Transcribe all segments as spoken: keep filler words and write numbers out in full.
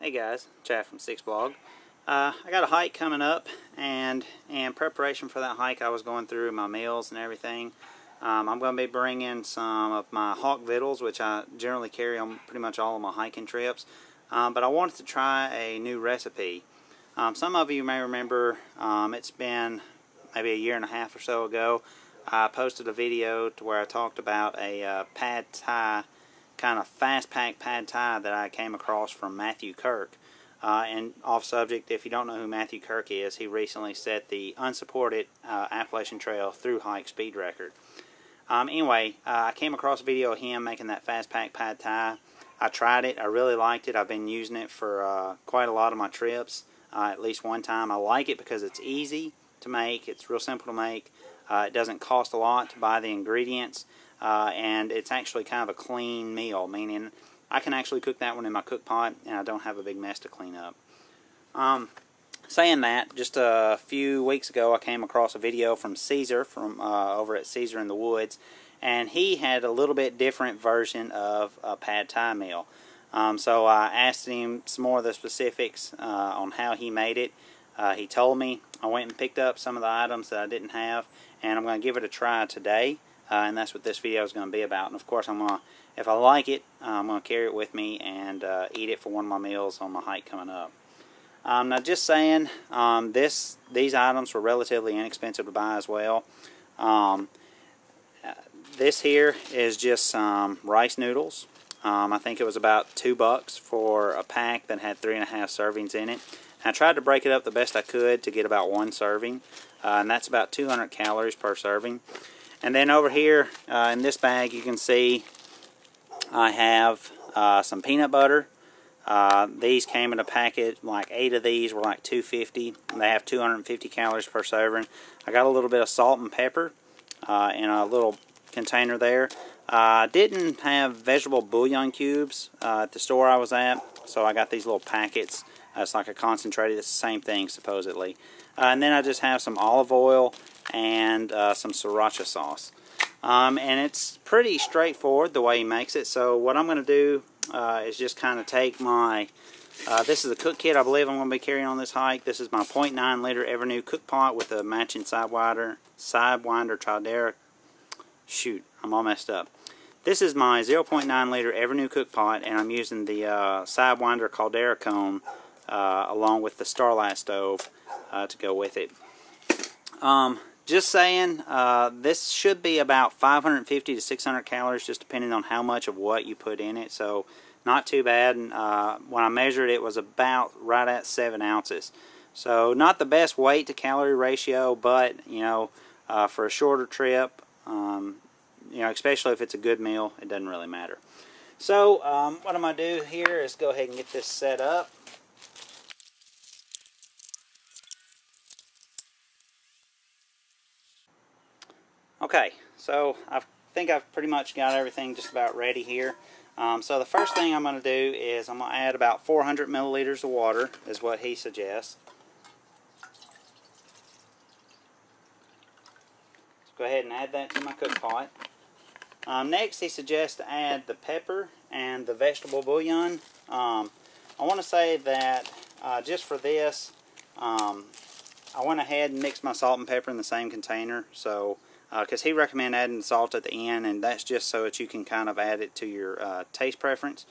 Hey guys, Chad from Six Blog. Uh, I got a hike coming up, and in preparation for that hike, I was going through my meals and everything. Um, I'm going to be bringing some of my hawk victuals, which I generally carry on pretty much all of my hiking trips. Um, but I wanted to try a new recipe. Um, some of you may remember, um, it's been maybe a year and a half or so ago, I posted a video to where I talked about a uh, Pad Thai kind of fast pack pad thai that I came across from Matthew Kirk. Uh, and off subject, if you don't know who Matthew Kirk is, he recently set the unsupported uh, Appalachian Trail through hike speed record. Um, anyway, uh, I came across a video of him making that fast pack pad thai. I tried it. I really liked it. I've been using it for uh, quite a lot of my trips, uh, at least one time. I like it because it's easy to make. It's real simple to make. Uh, it doesn't cost a lot to buy the ingredients. Uh, and it's actually kind of a clean meal, meaning I can actually cook that one in my cook pot and I don't have a big mess to clean up. Um, saying that, just a few weeks ago I came across a video from Cesar from uh, over at Cesar and the Woods, and he had a little bit different version of a Pad Thai meal. Um, so I asked him some more of the specifics uh, on how he made it. Uh, he told me. I went and picked up some of the items that I didn't have, and I'm going to give it a try today. Uh, and that's what this video is going to be about. And of course, I'm gonna, if I like it, uh, I'm going to carry it with me and uh, eat it for one of my meals on my hike coming up. Um, now, just saying, um, this these items were relatively inexpensive to buy as well. Um, this here is just some um, rice noodles. Um, I think it was about two bucks for a pack that had three and a half servings in it. And I tried to break it up the best I could to get about one serving, uh, and that's about two hundred calories per serving. And then over here uh, in this bag, you can see I have uh, some peanut butter. Uh, these came in a package, like eight of these were like two fifty. They have two hundred fifty calories per serving. I got a little bit of salt and pepper uh, in a little container there. I uh, didn't have vegetable bouillon cubes uh, at the store I was at, so I got these little packets. Uh, it's like a concentrated, it's the same thing supposedly. Uh, and then I just have some olive oil and uh, some sriracha sauce. Um, and it's pretty straightforward the way he makes it. So what I'm going to do uh, is just kind of take my, uh, this is the cook kit I believe I'm going to be carrying on this hike. This is my zero point nine liter Evernew cook pot with a matching sidewinder, sidewinder caldera. Shoot, I'm all messed up. This is my zero point nine liter Evernew cook pot, and I'm using the uh, sidewinder caldera cone uh, along with the Starlight stove uh, to go with it. Um, Just saying, uh, this should be about five hundred fifty to six hundred calories, just depending on how much of what you put in it. So, not too bad. And, uh, when I measured it, it was about right at seven ounces. So, not the best weight to calorie ratio, but you know, uh, for a shorter trip, um, you know, especially if it's a good meal, it doesn't really matter. So, um, what I'm gonna do here is go ahead and get this set up. Okay, so I think I've pretty much got everything just about ready here. Um, so the first thing I'm going to do is I'm going to add about four hundred milliliters of water, is what he suggests. Let's go ahead and add that to my cook pot. Um, next, he suggests to add the pepper and the vegetable bouillon. Um, I want to say that uh, just for this, um, I went ahead and mixed my salt and pepper in the same container. So. Because uh, he recommends adding salt at the end, and that's just so that you can kind of add it to your uh, taste preference.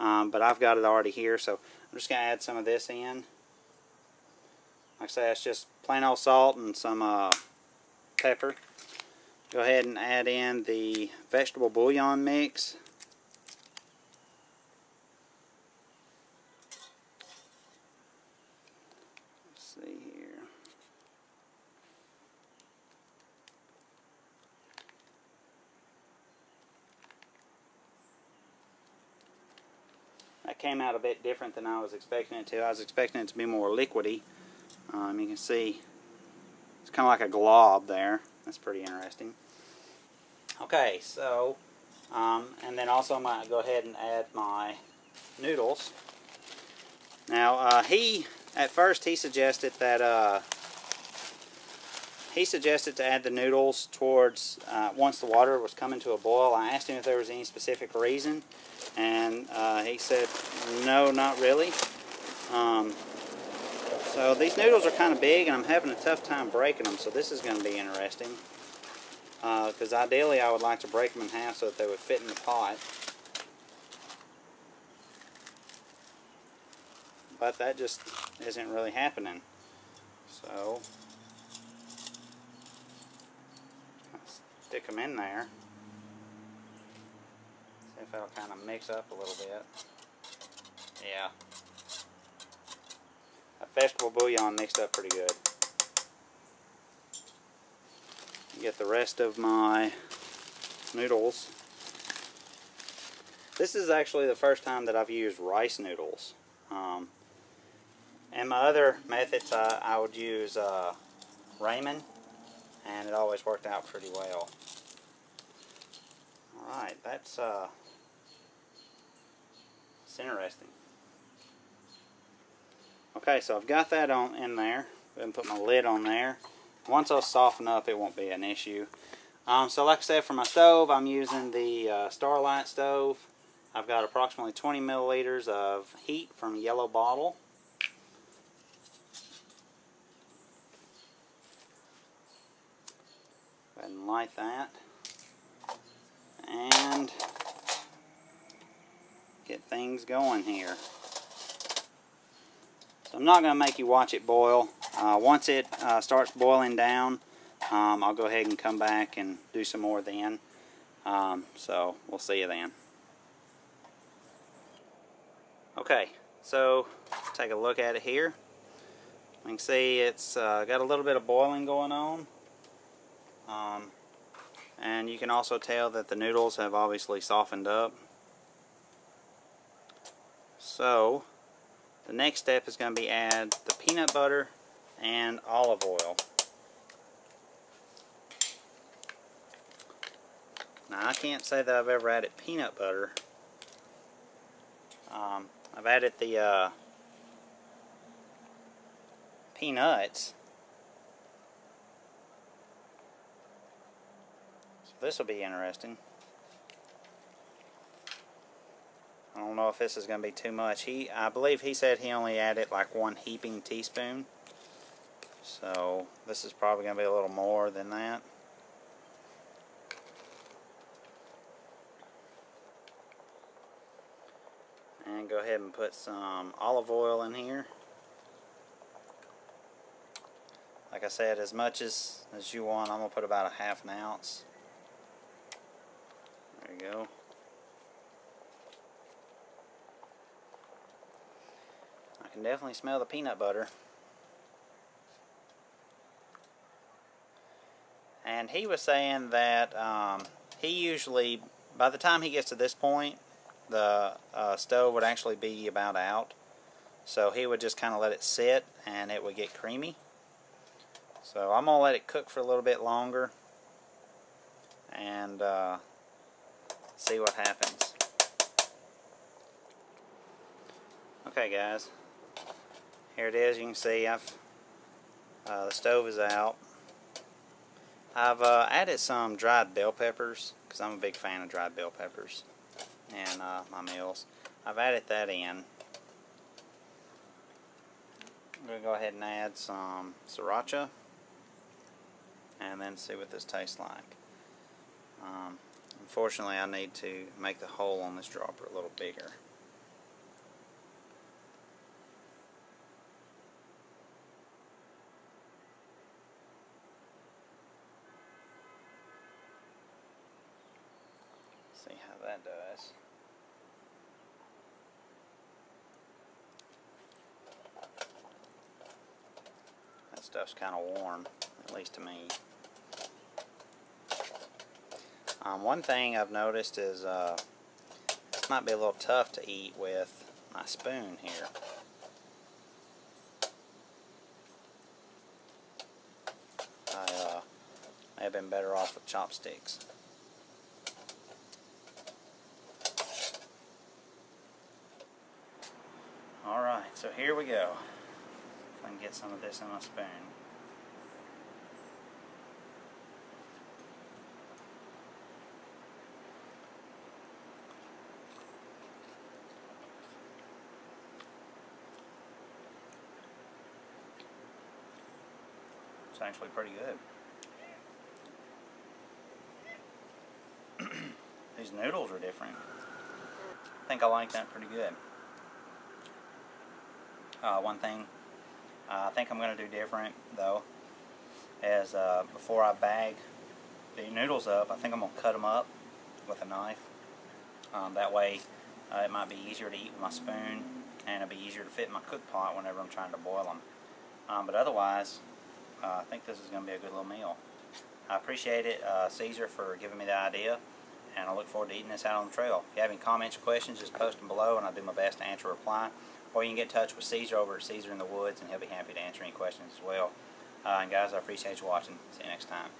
Um, but I've got it already here, so I'm just going to add some of this in. Like I say, it's just plain old salt and some uh, pepper. Go ahead and add in the vegetable bouillon mix. Came out a bit different than I was expecting it to. I was expecting it to be more liquidy. Um, you can see it's kind of like a glob there. That's pretty interesting. Okay, so um, and then also I'm going to go ahead and add my noodles. Now uh, he at first he suggested that uh, he suggested to add the noodles towards uh, once the water was coming to a boil. I asked him if there was any specific reason. And uh, he said, no, not really. Um, so these noodles are kind of big, and I'm having a tough time breaking them, so this is going to be interesting. Because uh, ideally I would like to break them in half so that they would fit in the pot. But that just isn't really happening. So, let's stick them in there. See if that'll kind of mix up a little bit. Yeah. That vegetable bouillon mixed up pretty good. Get the rest of my noodles. This is actually the first time that I've used rice noodles. Um, and my other methods, uh, I would use uh, ramen, and it always worked out pretty well. Alright, that's uh, it's interesting. Okay, so I've got that on in there. Go ahead and put my lid on there. Once I soften up, it won't be an issue. Um, so like I said, for my stove, I'm using the uh, Starlight stove. I've got approximately twenty milliliters of heat from a yellow bottle. Go ahead and light that. And get things going here. So I'm not going to make you watch it boil. Uh, once it uh, starts boiling down, um, I'll go ahead and come back and do some more then. Um, so we'll see you then. Okay, so take a look at it here. You can see it's uh, got a little bit of boiling going on. Um, and you can also tell that the noodles have obviously softened up. So the next step is going to be add the peanut butter and olive oil. Now I can't say that I've ever added peanut butter. Um, I've added the uh, peanuts. So this will be interesting. I don't know if this is going to be too much. He, I believe he said he only added like one heaping teaspoon. So this is probably going to be a little more than that. And go ahead and put some olive oil in here. Like I said, as much as, as you want. I'm going to put about a half an ounce. There you go. I can definitely smell the peanut butter. And he was saying that um, he usually, by the time he gets to this point, the uh, stove would actually be about out. So he would just kind of let it sit and it would get creamy. So I'm going to let it cook for a little bit longer and uh, see what happens. Okay guys, here it is. You can see I've, uh, the stove is out. I've uh, added some dried bell peppers, because I'm a big fan of dried bell peppers and uh, my meals. I've added that in. I'm going to go ahead and add some sriracha and then see what this tastes like. Um, unfortunately, I need to make the hole on this dropper a little bigger. See how that does. That stuff's kind of warm, at least to me. Um, one thing I've noticed is uh, this might be a little tough to eat with my spoon here. I uh, may have been better off with chopsticks. Alright, so here we go. If I can get some of this in my spoon. It's actually pretty good. These noodles are different. I think I like that pretty good. Uh, one thing uh, I think I'm going to do different, though, is uh, before I bag the noodles up, I think I'm going to cut them up with a knife. Um, that way uh, it might be easier to eat with my spoon, and it'll be easier to fit in my cook pot whenever I'm trying to boil them. Um, but otherwise, uh, I think this is going to be a good little meal. I appreciate it, uh, Cesar, for giving me the idea, and I look forward to eating this out on the trail. If you have any comments or questions, just post them below, and I'll do my best to answer or reply. Or you can get in touch with Cesar over at Cesar in the Woods, and he'll be happy to answer any questions as well. Uh, and guys, I appreciate you watching. See you next time.